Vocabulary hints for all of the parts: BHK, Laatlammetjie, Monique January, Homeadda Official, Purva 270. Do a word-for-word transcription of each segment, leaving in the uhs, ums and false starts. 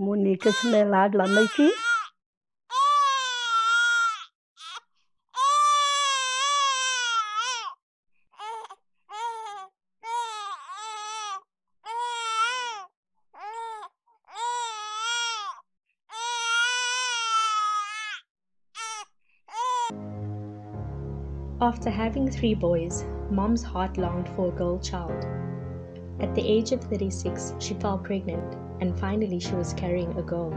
Monique is mijn laatlammetje. After having three boys, Mom's heart longed for a girl child. At the age of thirty-six, she fell pregnant, and finally she was carrying a girl.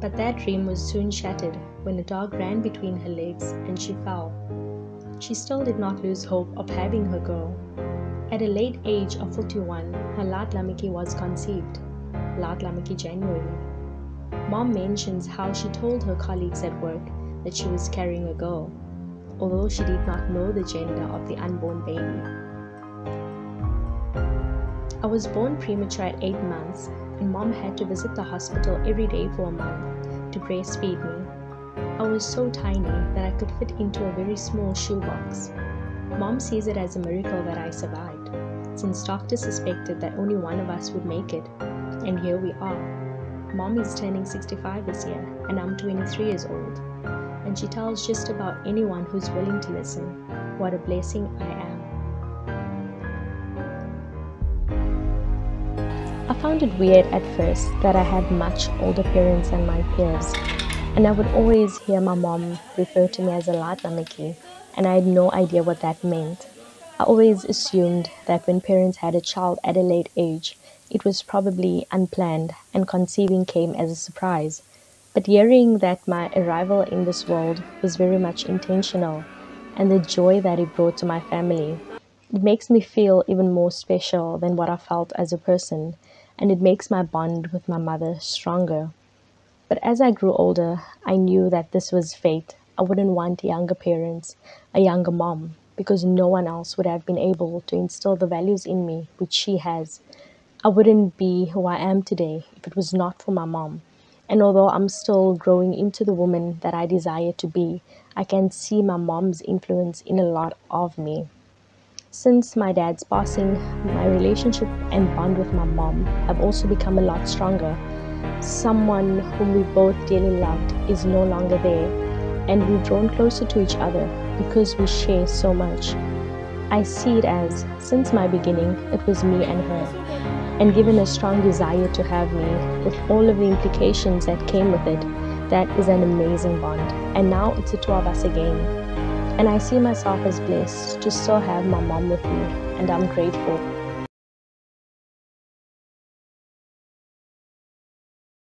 But that dream was soon shattered when a dog ran between her legs and she fell. She still did not lose hope of having her girl. At a late age of forty-one, her Laatlammetjie was conceived, Laatlammetjie January. Mom mentions how she told her colleagues at work that she was carrying a girl, although she did not know the gender of the unborn baby. I was born premature at eight months, and Mom had to visit the hospital every day for a month to breastfeed me. I was so tiny that I could fit into a very small shoebox. Mom sees it as a miracle that I survived, since doctors suspected that only one of us would make it, and here we are. Mom is turning sixty-five this year, and I'm twenty-three years old. And she tells just about anyone who's willing to listen, what a blessing I am. I found it weird at first that I had much older parents than my peers, and I would always hear my mom refer to me as a Laatlammetjie, and I had no idea what that meant. I always assumed that when parents had a child at a late age, it was probably unplanned and conceiving came as a surprise. But hearing that my arrival in this world was very much intentional, and the joy that it brought to my family, it makes me feel even more special than what I felt as a person, and it makes my bond with my mother stronger. But as I grew older, I knew that this was fate. I wouldn't want younger parents, a younger mom, because no one else would have been able to instill the values in me which she has. I wouldn't be who I am today if it was not for my mom. And although I'm still growing into the woman that I desire to be, I can see my mom's influence in a lot of me. Since my dad's passing, my relationship and bond with my mom have also become a lot stronger. Someone whom we both dearly loved is no longer there, and we've drawn closer to each other because we share so much. I see it as, since my beginning, it was me and her, and given a strong desire to have me, with all of the implications that came with it, that is an amazing bond. And now it's the two of us again. And I see myself as blessed to still have my mom with me, and I'm grateful.